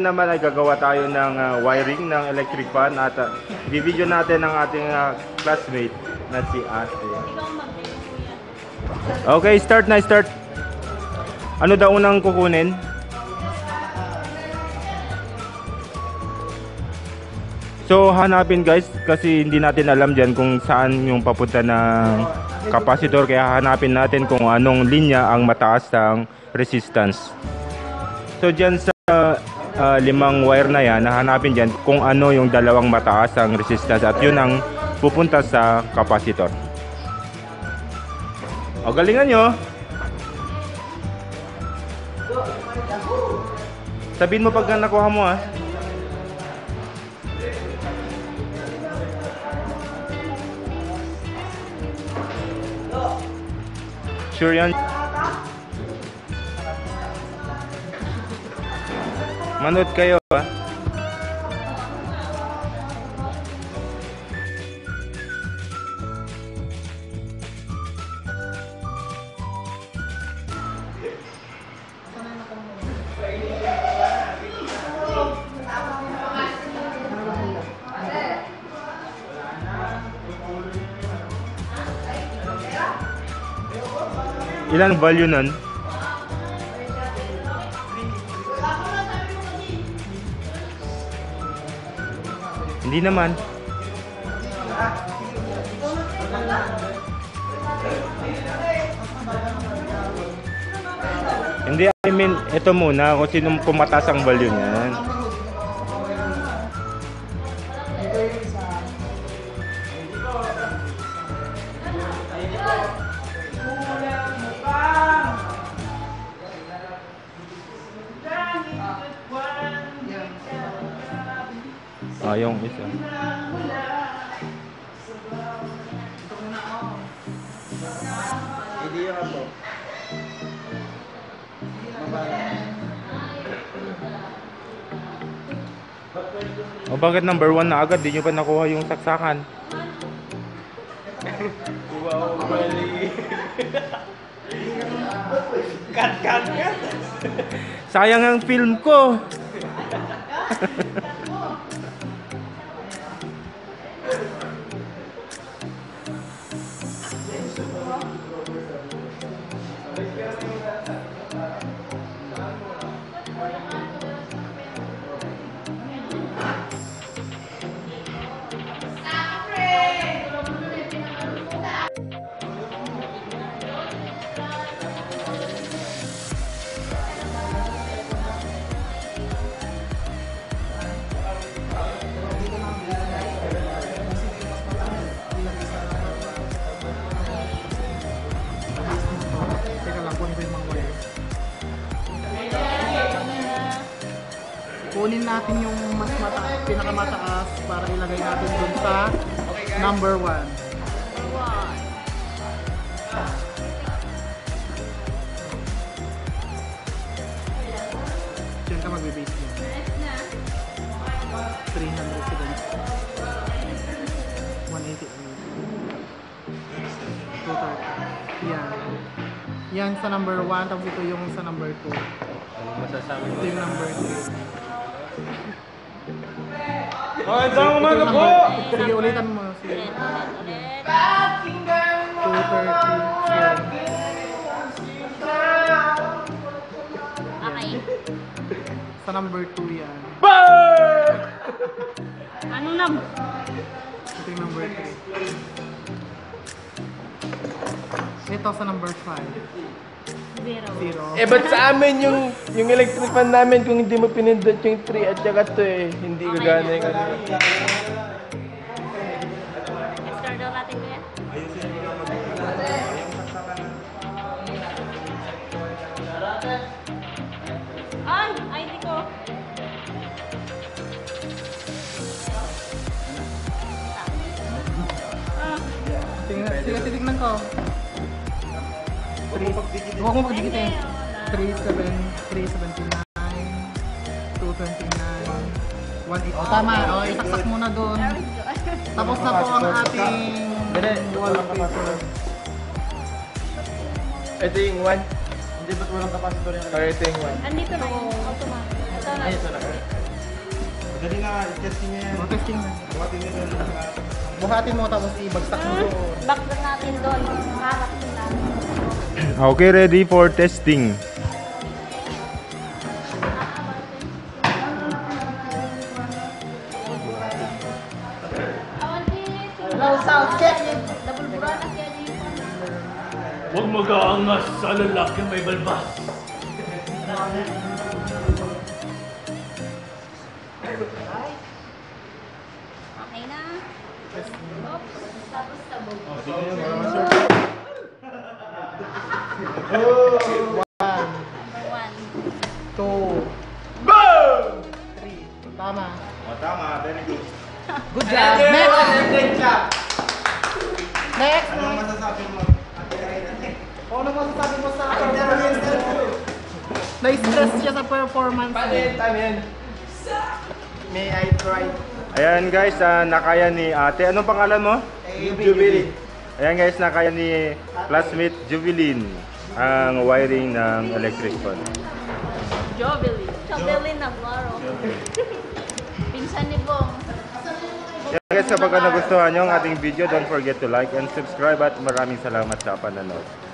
time naman ay gagawa tayo ng wiring ng electric fan at i-video natin ang ating classmate na si Ate. Okay, start na, start. Ano daw unang kukunin? So hanapin guys, kasi hindi natin alam dyan kung saan yung papunta ng kapasitor, kaya hanapin natin kung anong linya ang mataas ng resistance. So dyan sa limang wire na yan, hanapin dyan kung ano yung dalawang mataas ang resistance at yun ang pupunta sa kapasitor. O galingan nyo. Sabihin mo pag nakuha mo ha. Sure yan. Manood kayo ha. Ilang value nun? Hindi naman. Hindi, I mean, ito muna kung sinong pumatas ang value niyan. Ah, yung isa. O bakit number 1 na agad? Di nyo pa nakuha yung saksakan. Wow, bali. Cut, cut, cut. Sayang ang film ko. Kunin natin yung mas mataas, pinakamataas para ilagay natin dun sa number 1. Diyan ka magbe-base niya. 300 sila. 180. 230. Yan. Yan sa number 1. Tapos ito yung sa number 2. Ito yung number 3. Magandang umaga po! Sige, ulitan mo. Sige. 230. Okay. Sa number 2 yan. Ano lang? Ito yung number 3. Ito sa number 5. Zero. Eh, ba't sa amin yung electric fan namin, kung hindi mo pinindot yung 3 at saka 2 eh, hindi okay, gagana yung ano. Extra daw natin ko yan? On! Ay, di ko. Sige, titignan ko. 3, 379, 229, 180. Oh, tama. Oh, isaksak muna doon. Tapos na po ang ating dual capacitor. Ito yung 1. Hindi ba't walang capacitor yung 1? Ito yung 1. Andito na yung automatic. Dali na, i-testing niya yan. Buhatin niya doon. Buhatin mo tapos ibagsak mo doon. Baksak natin doon. Makakasin natin. Okay, ready for testing. Low sound, check it. Dabulbura na siya dito. Huwag mag-aangas sa lalaki may balbas. Okay na. Oops. Tapos sabog. Oh, 1, 2, 3. Tama. Oh, tama. Very good. Good job. Next. Next. Ano masasabi mo? Ano masasabi mo sa performance? Na-stress siya sa performance. May I try? Ayan guys, nakaya ni ate. Anong pangalan mo? Jubilee. Ayan guys, nakaya ni classmate Jubilee ang wiring ng electric fan. Jubilee na blaro. Pinsan ni Bong. Ayan guys, kapag nagustuhan nyo ang ating video, don't forget to like and subscribe at maraming salamat sa panonood.